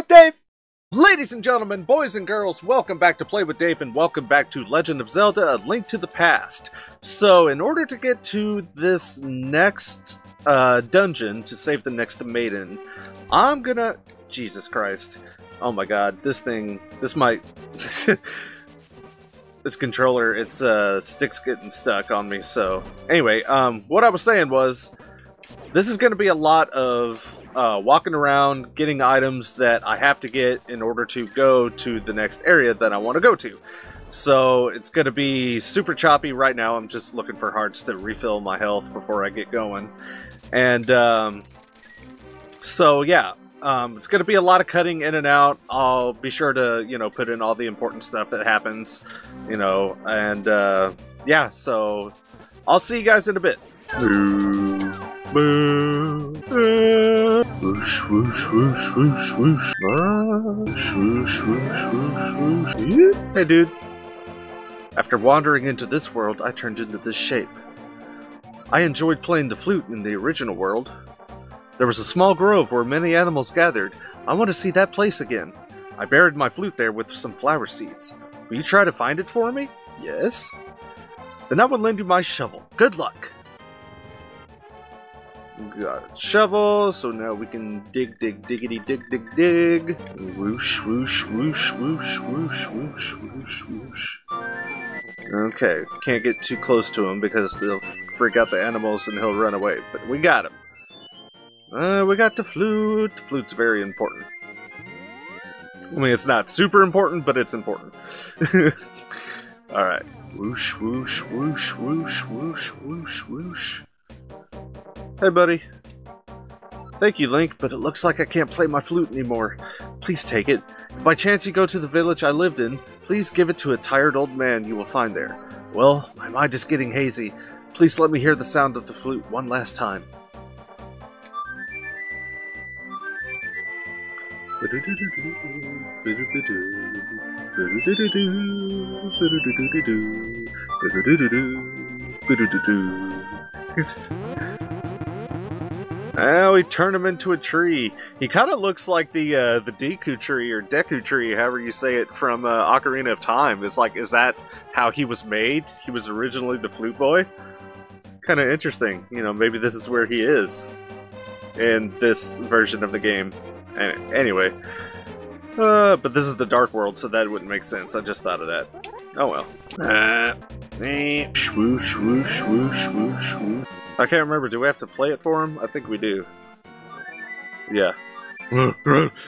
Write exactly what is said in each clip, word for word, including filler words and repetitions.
with Dave! Ladies and gentlemen, boys and girls, welcome back to Play with Dave and welcome back to Legend of Zelda, A Link to the Past. So, in order to get to this next uh, dungeon, to save the next maiden, I'm gonna... Jesus Christ. Oh my god, this thing... This might... This controller, its uh, stick's getting stuck on me, so... Anyway, um, what I was saying was... This is going to be a lot of uh, walking around, getting items that I have to get in order to go to the next area that I want to go to. So it's going to be super choppy right now. I'm just looking for hearts to refill my health before I get going. And um, so, yeah, um, it's going to be a lot of cutting in and out. I'll be sure to, you know, put in all the important stuff that happens, you know, and uh, yeah, so I'll see you guys in a bit. Whoosh, whoosh, whoosh, whoosh, whoosh. Whoosh, whoosh, whoosh, whoosh, whoosh. Hey, dude. After wandering into this world, I turned into this shape. I enjoyed playing the flute in the original world. There was a small grove where many animals gathered. I want to see that place again. I buried my flute there with some flower seeds. Will you try to find it for me? Yes. Then I will lend you my shovel. Good luck. Got a shovel, so now we can dig, dig, diggity, dig, dig, dig. Whoosh, whoosh, whoosh, whoosh, whoosh, whoosh, whoosh, whoosh. Okay, can't get too close to him because they'll freak out the animals and he'll run away. But we got him. Uh, we got the flute. The flute's very important. I mean, it's not super important, but it's important. All right. Whoosh, whoosh, whoosh, whoosh, whoosh, whoosh, whoosh. Hey, buddy. Thank you, Link, but it looks like I can't play my flute anymore. Please take it. If by chance you go to the village I lived in, please give it to a tired old man you will find there. Well, my mind is getting hazy. Please let me hear the sound of the flute one last time. Now we turn him into a tree. He kind of looks like the uh, the Deku tree or Deku tree, however you say it, from uh, Ocarina of Time. It's like, is that how he was made? He was originally the flute boy. Kind of interesting, you know. Maybe this is where he is in this version of the game. And anyway, uh, but this is the Dark World, so that wouldn't make sense. I just thought of that. Oh well. Uh, eh. Swoosh, swoosh, swoosh, swoosh, swoosh. I can't remember, do we have to play it for him? I think we do. Yeah.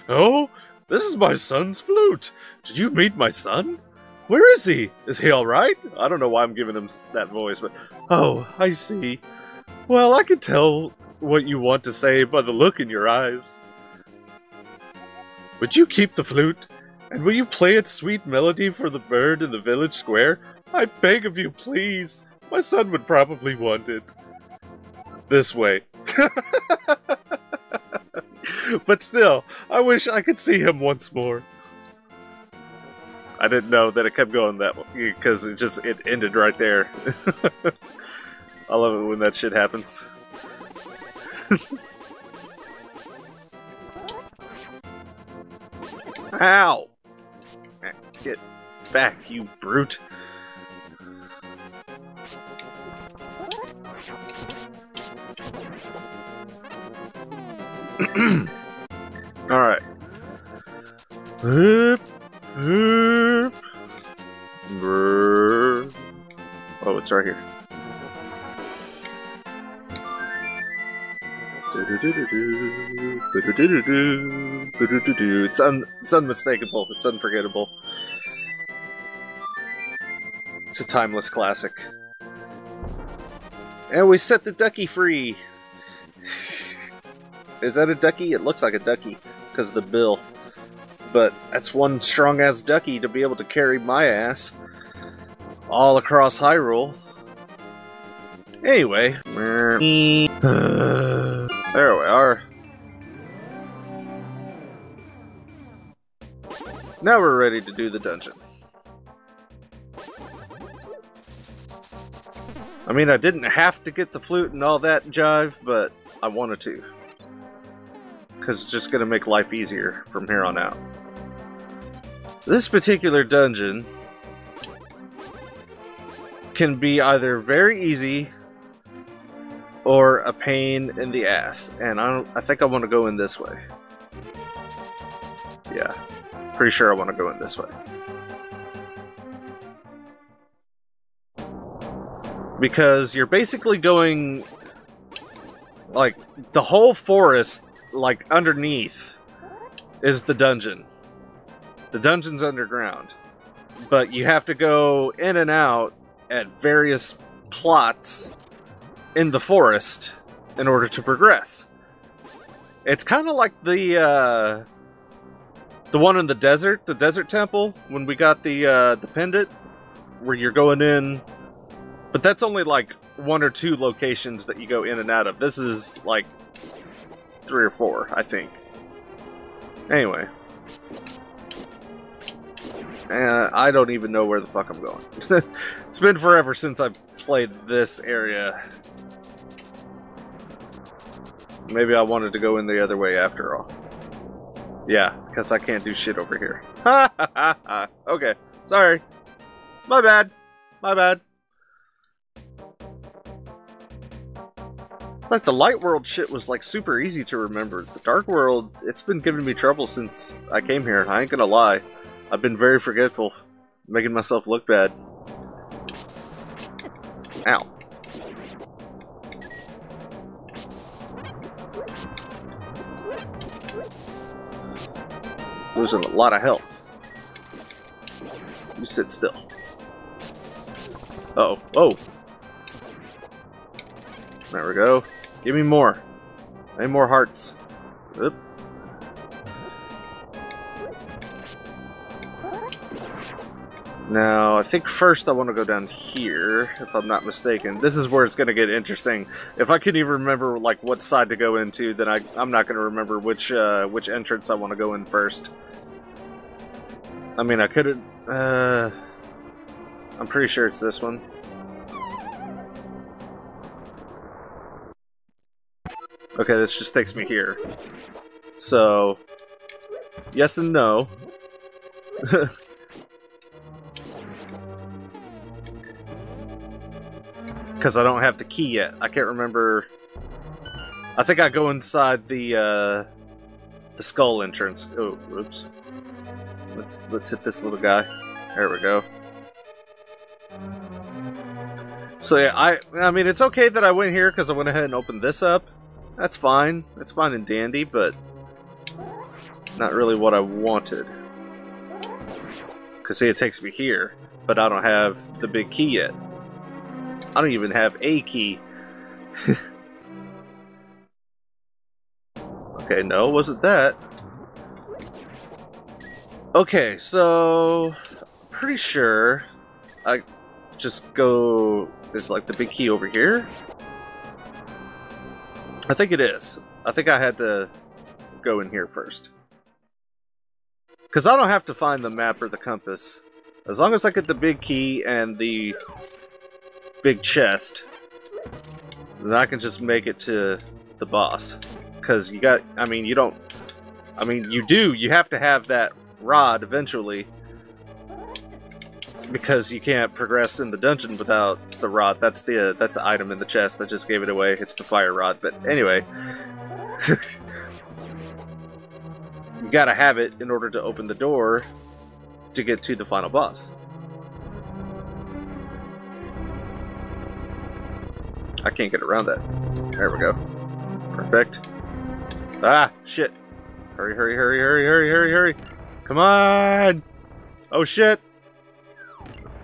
Oh? This is my son's flute! Did you meet my son? Where is he? Is he alright? I don't know why I'm giving him that voice, but... Oh, I see. Well, I can tell what you want to say by the look in your eyes. Would you keep the flute? And will you play its sweet melody for the bird in the village square? I beg of you, please! My son would probably want it. This way. But still, I wish I could see him once more. I didn't know that it kept going that way, because it just it ended right there. I love it when that shit happens. Ow! Get back, you brute. Alright. Oh, it's right here. It's un it's unmistakable, it's unforgettable. It's a timeless classic. And we set the ducky free! Is that a ducky? It looks like a ducky, because of the bill. But that's one strong-ass ducky to be able to carry my ass all across Hyrule. Anyway. There we are. Now we're ready to do the dungeon. I mean, I didn't have to get the flute and all that jive, but I wanted to. because it's just going to make life easier from here on out. This particular dungeon can be either very easy or a pain in the ass, and I, don't, I think I want to go in this way. Yeah, pretty sure I want to go in this way. Because you're basically going, like, the whole forest, like, underneath is the dungeon. The dungeon's underground. But you have to go in and out at various plots in the forest in order to progress. It's kind of like the, uh... the one in the desert, the desert temple, when we got the, uh, the pendant, where you're going in. But that's only like one or two locations that you go in and out of. This is like three or four, I think. Anyway. Uh, I don't even know where the fuck I'm going. It's been forever since I've played this area. Maybe I wanted to go in the other way after all. Yeah, because I can't do shit over here. Ha ha ha ha. Okay, sorry. My bad. My bad. Like, the light world shit was, like, super easy to remember. The dark world, it's been giving me trouble since I came here. I ain't gonna lie. I've been very forgetful. Making myself look bad. Ow. Losing a lot of health. You sit still. Uh-oh. Oh. There we go. Give me more. Any more hearts. Oop. Now, I think first I want to go down here, if I'm not mistaken. This is where it's going to get interesting. If I couldn't even remember, like, what side to go into, then I, I'm not going to remember which uh, which entrance I want to go in first. I mean, I couldn't... Uh, I'm pretty sure it's this one. Okay, this just takes me here. So, yes and no. Because I don't have the key yet. I can't remember. I think I go inside the uh, the skull entrance. Oh, oops. Let's let's hit this little guy. There we go. So yeah, I I mean it's okay that I went here because I went ahead and opened this up. That's fine. That's fine and dandy, but not really what I wanted. Because see, it takes me here, but I don't have the big key yet. I don't even have a key. Okay, no, it wasn't that. Okay, so pretty sure I just go... There's like the big key over here. I think it is. I think I had to go in here first. Because I don't have to find the map or the compass. As long as I get the big key and the big chest, then I can just make it to the boss. Because you got... I mean, you don't... I mean, you do. You have to have that rod eventually. Because you can't progress in the dungeon without the rod. That's the uh, that's the item in the chest that just gave it away. It's the fire rod. But anyway, you gotta have it in order to open the door to get to the final boss. I can't get around that. There we go. Perfect. Ah, shit. Hurry, hurry, hurry, hurry, hurry, hurry, hurry. Come on. Oh, shit.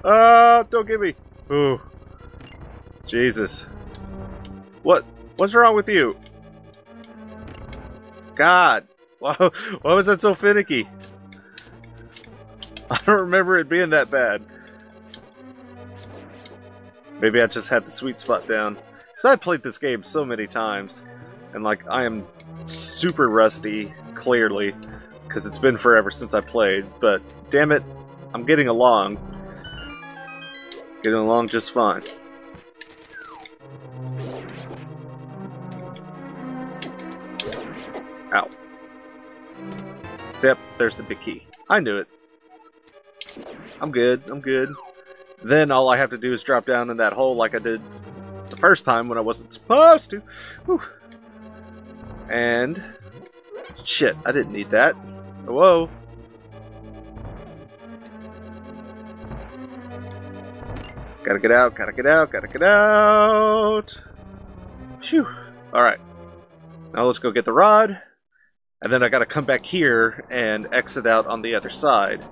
Uh, don't get me. Ooh. Jesus. What? What's wrong with you? God. Why, why was that so finicky? I don't remember it being that bad. Maybe I just had the sweet spot down. Because I played this game so many times. And, like, I am super rusty, clearly. Because it's been forever since I played. But, damn it, I'm getting along. Getting along just fine. Ow. Except there's the big key. I knew it. I'm good. I'm good. Then all I have to do is drop down in that hole like I did the first time when I wasn't supposed to. Whew. And shit, I didn't need that. Whoa. Gotta get out, gotta get out, gotta get out. Phew. Alright. Now let's go get the rod. And then I gotta come back here and exit out on the other side.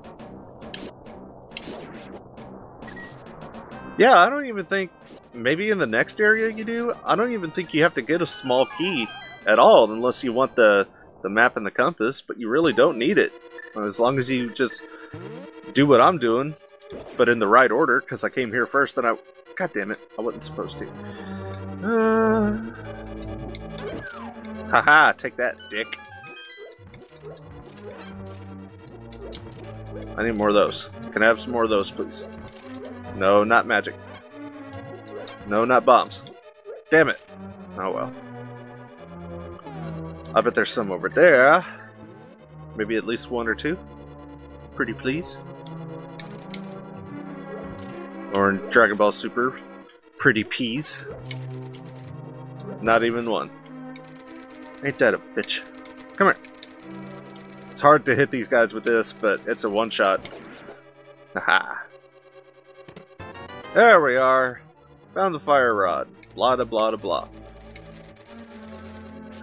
Yeah, I don't even think... Maybe in the next area you do? I don't even think you have to get a small key at all unless you want the, the map and the compass. But you really don't need it. As long as you just do what I'm doing. But in the right order, because I came here first and I... God damn it, I wasn't supposed to. Uh... Haha, take that, dick. I need more of those. Can I have some more of those, please? No, not magic. No, not bombs. Damn it. Oh well. I bet there's some over there. Maybe at least one or two. Pretty please. Or in Dragon Ball Super, pretty peas. Not even one. Ain't that a bitch? Come here. It's hard to hit these guys with this, but it's a one shot. Haha. There we are. Found the fire rod. Blah da blah da blah.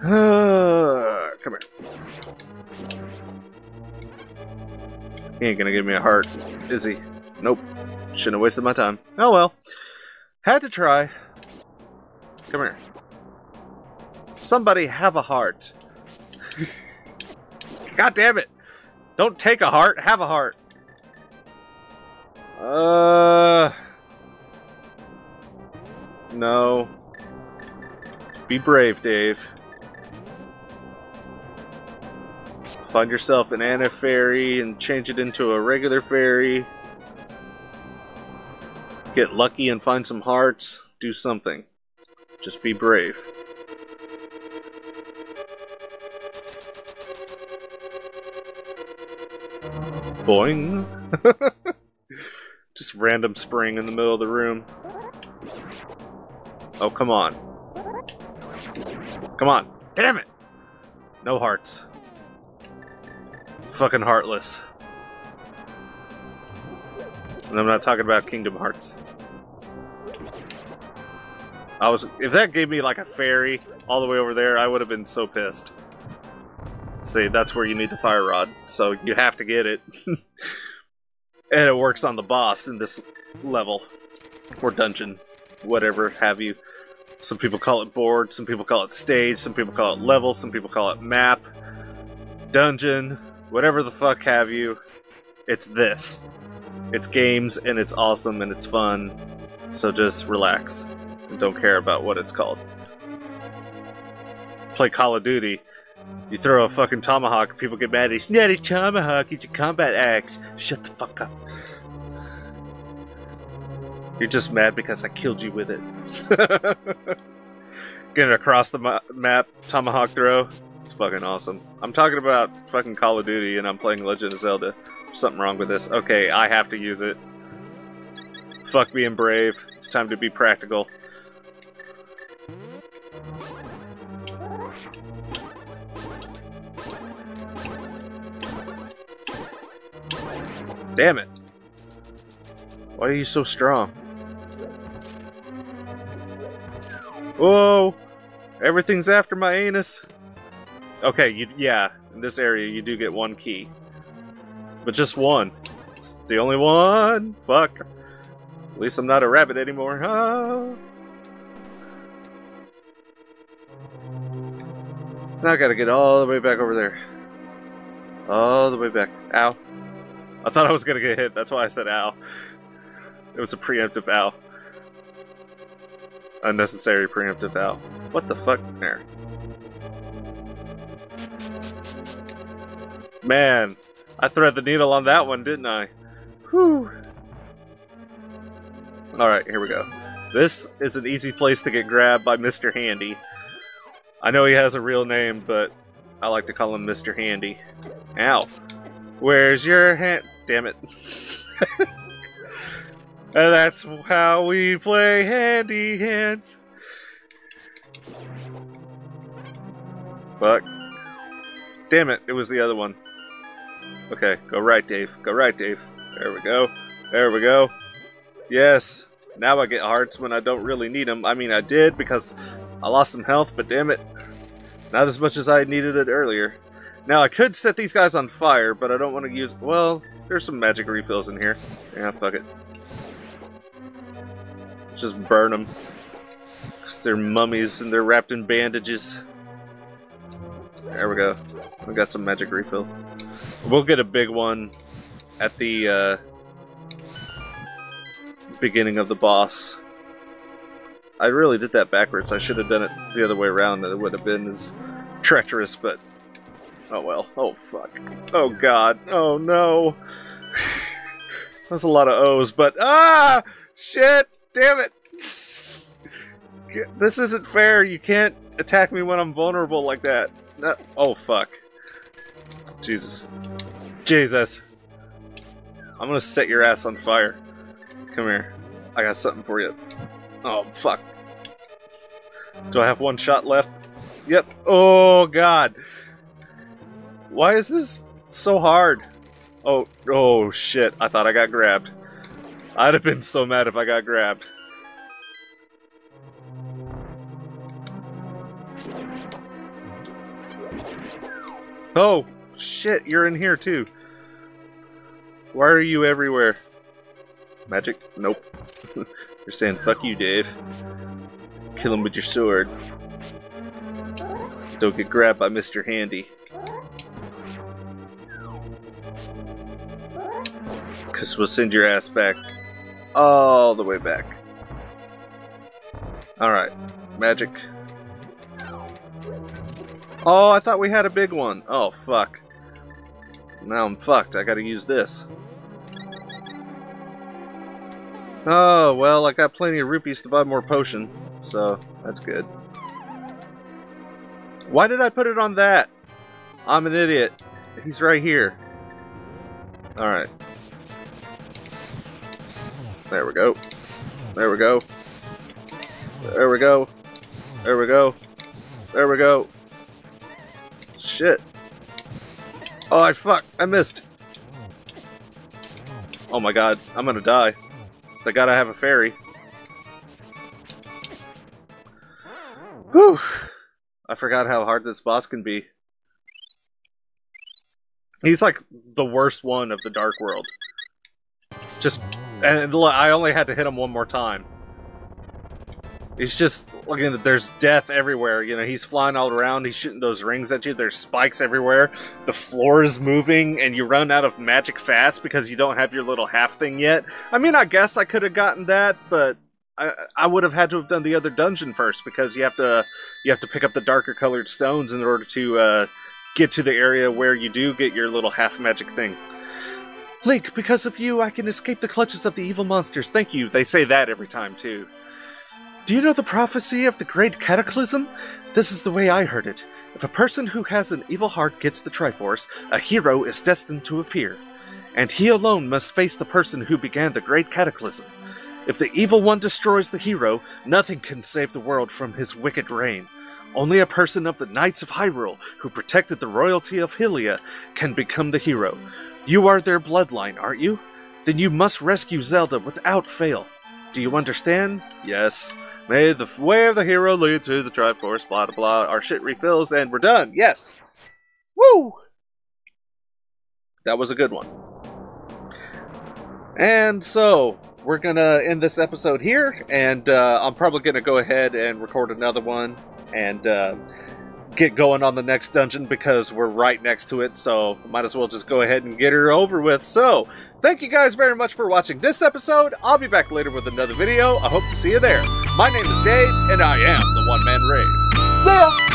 Come here. He ain't gonna give me a heart, is he? Nope. Shouldn't have wasted my time. Oh well. Had to try. Come here. Somebody have a heart. God damn it. Don't take a heart. Have a heart. Uh. No. Be brave, Dave. Find yourself an Anna fairy and change it into a regular fairy. Get lucky and find some hearts. Do something. Just be brave. Boing. Just random spring in the middle of the room. Oh, come on. Come on. Damn it! No hearts. Fucking heartless. And I'm not talking about Kingdom Hearts. I was, if that gave me like a fairy all the way over there, I would have been so pissed. See, that's where you need the fire rod, so you have to get it. And it works on the boss in this level. Or dungeon. Whatever have you. Some people call it board, some people call it stage, some people call it level, some people call it map. Dungeon. Whatever the fuck have you. It's this. It's games, and it's awesome, and it's fun, so just relax and don't care about what it's called. Play Call of Duty. You throw a fucking tomahawk, people get mad. It's not a tomahawk, it's a combat axe. Shut the fuck up. You're just mad because I killed you with it. Getting across the map, tomahawk throw. It's fucking awesome. I'm talking about fucking Call of Duty, and I'm playing Legend of Zelda. Something wrong with this. Okay, I have to use it. Fuck being brave. It's time to be practical. Damn it. Why are you so strong? Whoa! Everything's after my anus. Okay, you, yeah. In this area, you do get one key. But just one. It's the only one. Fuck. At least I'm not a rabbit anymore. Oh. Now I gotta get all the way back over there. All the way back. Ow. I thought I was gonna get hit. That's why I said ow. It was a preemptive ow. Unnecessary preemptive ow. What the fuck? There. Man. I thread the needle on that one, didn't I? Whew. Alright, here we go. This is an easy place to get grabbed by Mister Handy. I know he has a real name, but I like to call him Mister Handy. Ow. Where's your hand? Damn it. And that's how we play handy hands. Fuck. Damn it, it was the other one. Okay, go right, Dave. Go right, Dave. There we go. There we go. Yes. Now I get hearts when I don't really need them. I mean, I did because I lost some health, but damn it. Not as much as I needed it earlier. Now, I could set these guys on fire, but I don't want to use... Well, there's some magic refills in here. Yeah, fuck it. Just burn them. Because they're mummies and they're wrapped in bandages. There we go. We got some magic refill. We'll get a big one at the uh, beginning of the boss. I really did that backwards. I should have done it the other way around. It would have been as treacherous, but... Oh well. Oh fuck. Oh god. Oh no. That's a lot of O's, but... Ah! Shit! Damn it! This isn't fair. You can't attack me when I'm vulnerable like that. No. Oh fuck. Jesus. Jesus. I'm gonna set your ass on fire. Come here. I got something for you. Oh fuck. Do I have one shot left? Yep. Oh god. Why is this so hard? Oh, oh shit. I thought I got grabbed. I'd have been so mad if I got grabbed. Oh, shit, you're in here too. Why are you everywhere? Magic? Nope. You're saying, fuck you, Dave. Kill him with your sword. Don't get grabbed by Mister Handy. Because we'll send your ass back. All the way back. Alright. Magic. Oh, I thought we had a big one. Oh, fuck. Now I'm fucked. I gotta use this. Oh, well, I got plenty of rupees to buy more potion. So, that's good. Why did I put it on that? I'm an idiot. He's right here. Alright. There we go. There we go. There we go. There we go. There we go. Shit. Oh, I fuck. I missed. Oh my god. I'm gonna die. I gotta have a fairy. Whew. I forgot how hard this boss can be. He's like the worst one of the Dark World. Just... And I only had to hit him one more time. He's just... Look at it, there's death everywhere. You know, he's flying all around. He's shooting those rings at you. There's spikes everywhere. The floor is moving, and you run out of magic fast because you don't have your little half thing yet. I mean, I guess I could have gotten that, but I I would have had to have done the other dungeon first because you have to you have to pick up the darker colored stones in order to uh, get to the area where you do get your little half magic thing. Link, because of you, I can escape the clutches of the evil monsters. Thank you. They say that every time, too. Do you know the prophecy of the Great Cataclysm? This is the way I heard it. If a person who has an evil heart gets the Triforce, a hero is destined to appear. And he alone must face the person who began the Great Cataclysm. If the evil one destroys the hero, nothing can save the world from his wicked reign. Only a person of the Knights of Hyrule, who protected the royalty of Hylia, can become the hero. You are their bloodline, aren't you? Then you must rescue Zelda without fail. Do you understand? Yes. May the way of the hero lead to the Triforce, blah, blah, blah. Our shit refills and we're done. Yes. Woo! That was a good one. And so, we're going to end this episode here. And uh, I'm probably going to go ahead and record another one. And... Uh, get going on the next dungeon because we're right next to it, so might as well just go ahead and get her over with. So thank you guys very much for watching this episode. I'll be back later with another video. I hope to see you there. My name is Dave and I am the One Man Rave. See ya!